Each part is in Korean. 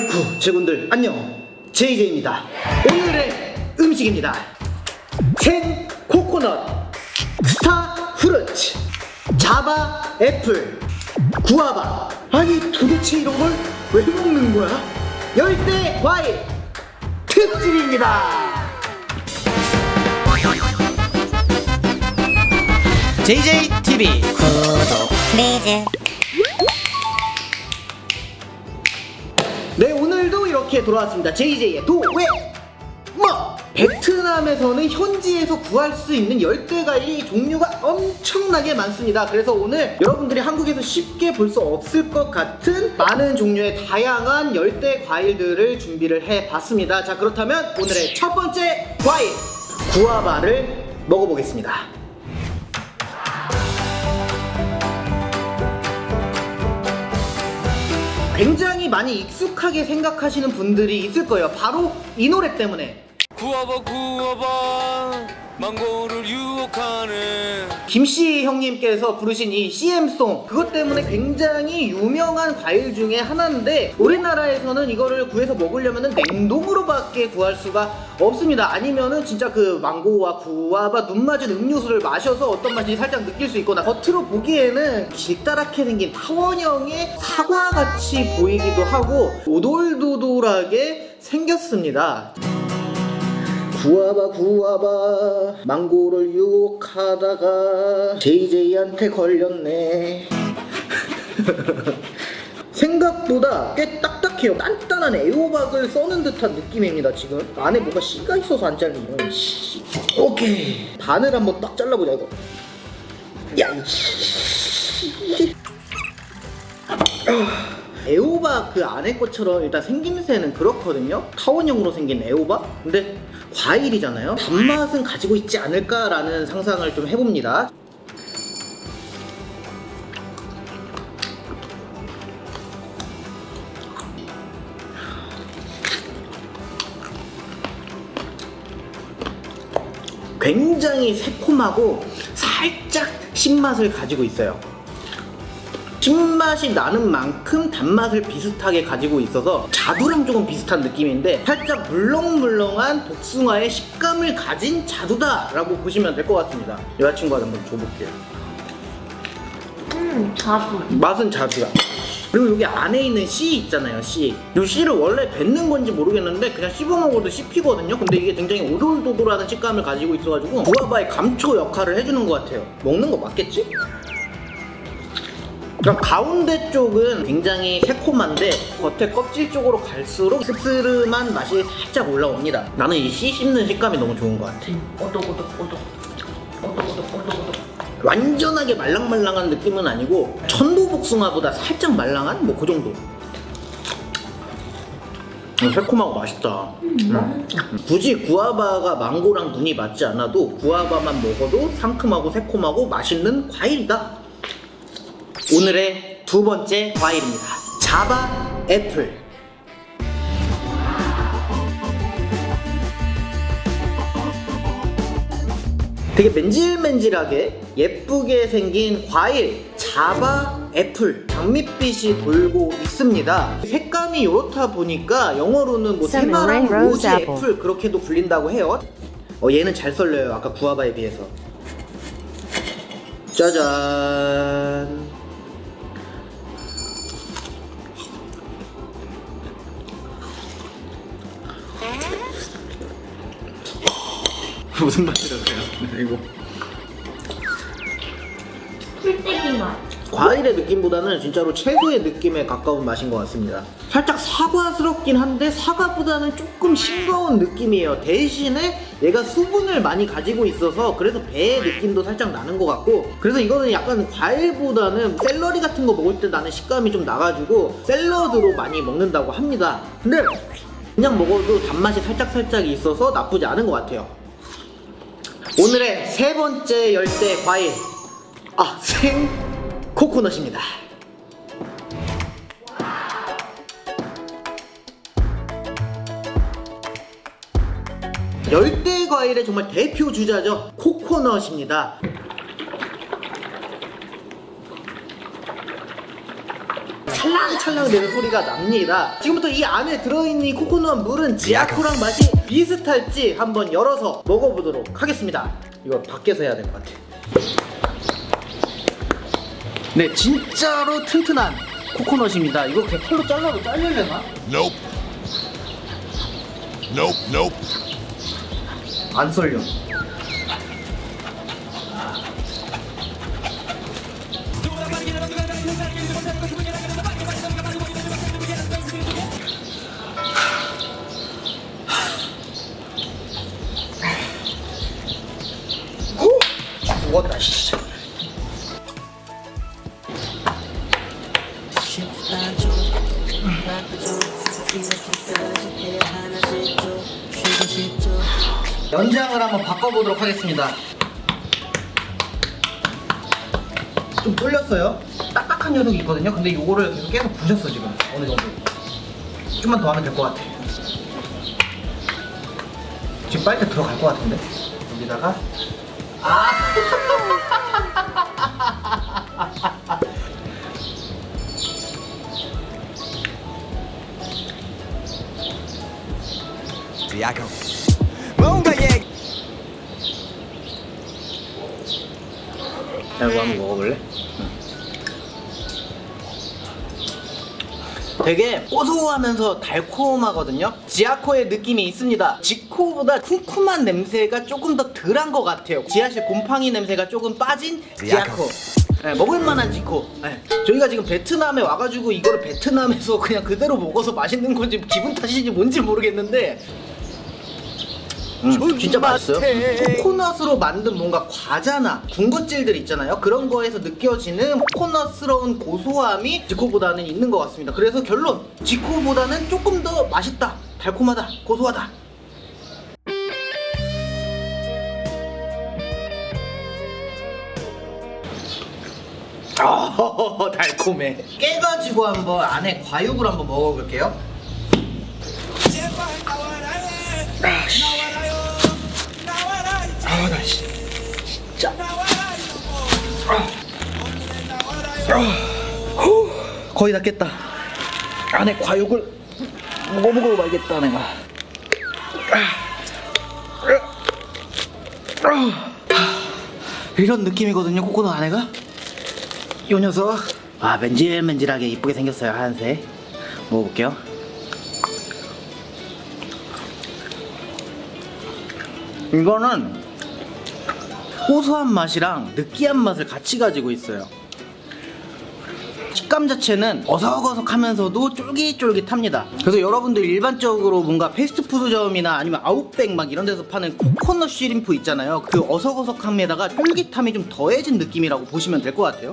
아이쿠 제군들 안녕, JJ입니다. 오늘의 음식입니다. 생 코코넛, 스타후르츠, 자바 애플, 구아바. 아니 도대체 이런 걸 왜 먹는 거야? 열대 과일 특집입니다. JJ TV 구독 플리즈. 네, 오늘도 이렇게 돌아왔습니다. JJ의 도외먹! 베트남에서는 현지에서 구할 수 있는 열대과일 종류가 엄청나게 많습니다. 그래서 오늘 여러분들이 한국에서 쉽게 볼 수 없을 것 같은 많은 종류의 다양한 열대과일들을 준비를 해봤습니다. 자, 그렇다면 오늘의 첫 번째 과일, 구아바를 먹어보겠습니다. 굉장히 많이 익숙하게 생각하시는 분들이 있을 거예요. 바로 이 노래 때문에. 구아바 구아바 망고를 유혹하네. 김씨 형님께서 부르신 이 CM송, 그것 때문에 굉장히 유명한 과일 중에 하나인데, 우리나라에서는 이거를 구해서 먹으려면 냉동으로밖에 구할 수가 없습니다. 아니면은 진짜 그 망고와 구아바 눈맞은 음료수를 마셔서 어떤 맛인지 살짝 느낄 수 있거나, 겉으로 보기에는 길다랗게 생긴 타원형의 사과같이 보이기도 하고 오돌도돌하게 생겼습니다. 구아바 구아바 망고를 유혹하다가 JJ한테 걸렸네. 생각보다 꽤 딱딱해요. 단단한 애호박을 써는 듯한 느낌입니다. 지금 안에 뭐가 씨가 있어서 안 잘리네요. 오케이, 반을 한번 딱 잘라보자. 이거 야, 애호박 그 안에 것처럼 일단 생김새는 그렇거든요. 타원형으로 생긴 애호박? 근데 과일이잖아요. 단맛은 가지고 있지 않을까라는 상상을 좀 해봅니다. 굉장히 새콤하고 살짝 신맛을 가지고 있어요. 신맛이 나는 만큼 단맛을 비슷하게 가지고 있어서 자두랑 조금 비슷한 느낌인데, 살짝 물렁물렁한 복숭아의 식감을 가진 자두다 라고 보시면 될 것 같습니다. 여자친구한테 한번 줘볼게요. 자두 맛은 자두야. 그리고 여기 안에 있는 씨 있잖아요, 씨. 이 씨를 원래 뱉는 건지 모르겠는데 그냥 씹어 먹어도 씹히거든요. 근데 이게 굉장히 오돌도돌하는 식감을 가지고 있어가지고 구아바의 감초 역할을 해주는 것 같아요. 먹는 거 맞겠지? 그러니까 가운데 쪽은 굉장히 새콤한데 겉에 껍질 쪽으로 갈수록 씁쓸한 맛이 살짝 올라옵니다. 나는 이 씨 씹는 식감이 너무 좋은 것 같아. 오독오독. 완전하게 말랑말랑한 느낌은 아니고 천도복숭아보다 살짝 말랑한? 뭐 그 정도. 새콤하고 맛있다. 굳이 구아바가 망고랑 눈이 맞지 않아도 구아바만 먹어도 상큼하고 새콤하고 맛있는 과일이다. 오늘의 두 번째 과일입니다. 자바 애플. 되게 맨질맨질하게 예쁘게 생긴 과일 자바 애플. 장밋빛이 돌고 있습니다. 색감이 요렇다 보니까 영어로는 뭐 새마른 로즈 애플 그렇게도 불린다고 해요. 얘는 잘 썰려요. 아까 구아바에 비해서. 짜잔. 무슨 맛이라고 해야 이거? 풀떼기 맛. 과일의 느낌보다는 진짜로 채소의 느낌에 가까운 맛인 것 같습니다. 살짝 사과스럽긴 한데 사과보다는 조금 싱거운 느낌이에요. 대신에 얘가 수분을 많이 가지고 있어서 그래서 배의 느낌도 살짝 나는 것 같고, 그래서 이거는 약간 과일보다는 샐러리 같은 거 먹을 때 나는 식감이 좀 나가지고 샐러드로 많이 먹는다고 합니다. 근데 그냥 먹어도 단맛이 살짝살짝 있어서 나쁘지 않은 것 같아요. 오늘의 세 번째 열대 과일, 생 코코넛입니다. 열대 과일의 정말 대표 주자죠. 코코넛입니다. 찰랑찰랑 되는 소리가 납니다. 지금부터 이 안에 들어있는 코코넛 물은 지아코랑 맛이 비슷할지 한번 열어서 먹어보도록 하겠습니다. 이거 밖에서 해야 될 것 같아. 네, 진짜로 튼튼한 코코넛입니다. 이거 개털로 잘라도 잘려려나? Nope. Nope. Nope. 안 썰려. 죽었다, 씨. 연장을 한번 바꿔보도록 하겠습니다. 좀 뚫렸어요. 딱딱한 녀석이 있거든요. 근데 요거를 계속 부셨어 지금. 어느 정도 좀만 더 하면 될 것 같아. 지금 빨대 들어갈 것 같은데 여기다가 지아코 뭔가 얘 이거 한번 먹어볼래? 되게 고소하면서 달콤하거든요. 지아코의 느낌이 있습니다. 지코보다 쿰쿰한 냄새가 조금 더 덜한 것 같아요. 지아씨 곰팡이 냄새가 조금 빠진 지아코. 네, 먹을만한 지코. 네. 저희가 지금 베트남에 와가지고 이거를 베트남에서 그냥 그대로 먹어서 맛있는 건지 기분 탓인지 뭔지 모르겠는데 진짜 맛있어요. 코코넛으로 만든 뭔가 과자나 군것질들 있잖아요. 그런 거에서 느껴지는 코코넛스러운 고소함이 지코보다는 있는 것 같습니다. 그래서 결론! 지코보다는 조금 더 맛있다, 달콤하다, 고소하다. 아, 달콤해. 깨가지고 한번 안에 과육을 한번 먹어볼게요. 아이씨. 나 진짜 거의 다 깼다. 안에 과육을 먹어보고 말겠다 내가. 이런 느낌이거든요 코코넛 안에가. 요 녀석 아 맨질맨질하게 이쁘게 생겼어요. 하얀색 먹어볼게요. 이거는 고소한 맛이랑 느끼한 맛을 같이 가지고 있어요. 식감 자체는 어석어석하면서도 쫄깃쫄깃합니다. 그래서 여러분들 일반적으로 뭔가 패스트푸드점이나 아니면 아웃백 막 이런 데서 파는 코코넛 쉬림프 있잖아요. 그 어석어석함에다가 쫄깃함이 좀 더해진 느낌이라고 보시면 될 것 같아요.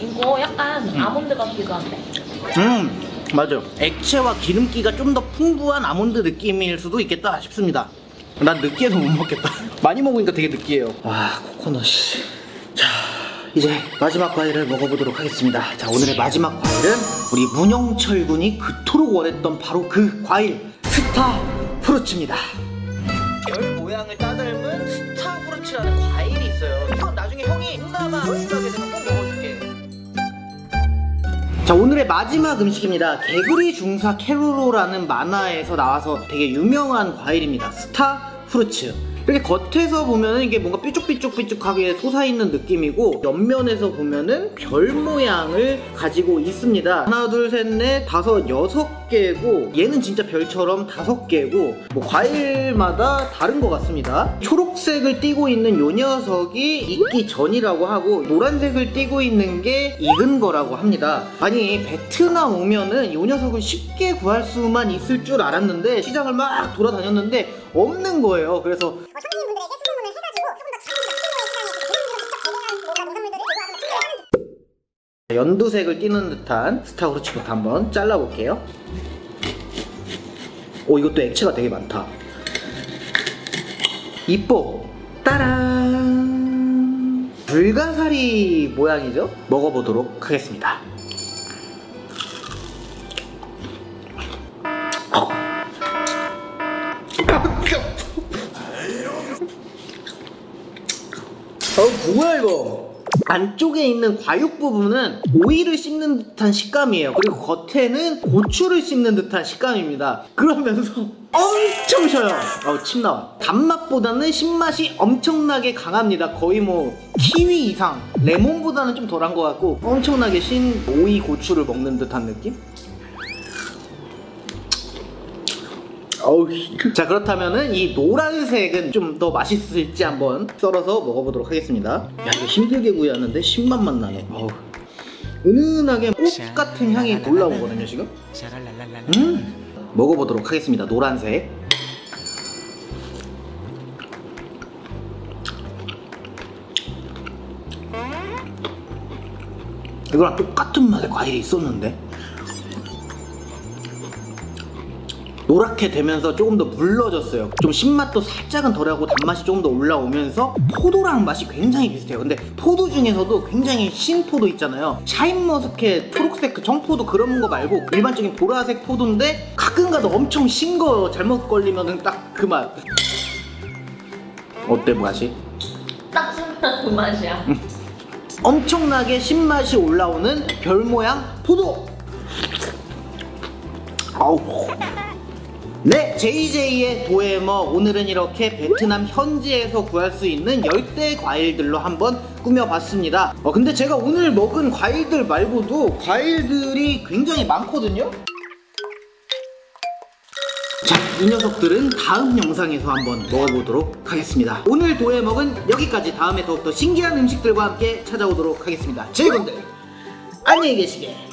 이거 약간 아몬드 같기도 한데. 맞아요. 액체와 기름기가 좀 더 풍부한 아몬드 느낌일 수도 있겠다 싶습니다. 난 느끼해서 못 먹겠다. 많이 먹으니까 되게 느끼해요. 아 코코넛. 자 이제 마지막 과일을 먹어보도록 하겠습니다. 자 오늘의 마지막 과일은 우리 문영철 군이 그토록 원했던 바로 그 과일 스타후르츠입니다. 별 모양을 따닮은 스타후르츠라는 과일이 있어요. 이건 나중에 형이 응답아 응답하게 되면 꼭 먹어줄게. 자 오늘의 마지막 음식입니다. 개구리 중사 캐로로라는 만화에서 나와서 되게 유명한 과일입니다. 스타후르츠. 이렇게 겉에서 보면은 이게 뭔가 삐죽삐죽삐죽하게 솟아있는 느낌이고 옆면에서 보면은 별 모양을 가지고 있습니다. 하나 둘 셋 넷 다섯 여섯 개고 얘는 진짜 별처럼 다섯 개고 뭐 과일마다 다른 것 같습니다. 초록색을 띠고 있는 요 녀석이 익기 전이라고 하고 노란색을 띠고 있는 게 익은 거라고 합니다. 아니 베트남 오면은 요 녀석을 쉽게 구할 수만 있을 줄 알았는데 시장을 막 돌아다녔는데 없는 거예요. 그래서 손님분들에게 수소문을 해가지고 조금 더 작은 시장에서 직접 재배한 농산물들을 들고 와서 연두색을 띠는 듯한 스타후르츠부터 한번 잘라볼게요. 오 이것도 액체가 되게 많다. 이뻐. 따란. 불가사리 모양이죠? 먹어보도록 하겠습니다. 뭐야 이거? 안쪽에 있는 과육 부분은 오이를 씹는 듯한 식감이에요. 그리고 겉에는 고추를 씹는 듯한 식감입니다. 그러면서 엄청 셔요. 침 나와. 단맛보다는 신맛이 엄청나게 강합니다. 거의 뭐 키위 이상, 레몬보다는 좀 덜한 것 같고 엄청나게 신 오이 고추를 먹는 듯한 느낌? 자, 그렇다면은 이 노란색은 좀 더 맛있을지 한번 썰어서 먹어보도록 하겠습니다. 야, 이거 힘들게 구이하는데 신맛만 나네. 은은하게 꽃 같은 향이 올라오거든요 지금. 먹어보도록 하겠습니다. 노란색. 이거랑 똑같은 맛의 과일이 있었는데 노랗게 되면서 조금 더 물러졌어요. 좀 신맛도 살짝은 덜하고 단맛이 조금 더 올라오면서 포도랑 맛이 굉장히 비슷해요. 근데 포도 중에서도 굉장히 신포도 있잖아요. 샤인머스켓, 초록색, 그 청포도 그런 거 말고 일반적인 보라색 포도인데 가끔가다 엄청 신 거 잘못 걸리면은 딱 그 맛. 어때 맛이? 딱 신맛 그 맛이야. 엄청나게 신맛이 올라오는 별 모양 포도. 아우. 네, JJ의 도에머, 오늘은 이렇게 베트남 현지에서 구할 수 있는 열대 과일들로 한번 꾸며봤습니다. 근데 제가 오늘 먹은 과일들 말고도 과일들이 굉장히 많거든요? 자, 이 녀석들은 다음 영상에서 한번 먹어보도록 하겠습니다. 오늘 도에먹은 여기까지. 다음에 더욱더 신기한 음식들과 함께 찾아오도록 하겠습니다. 제이분들 안녕히 계시게.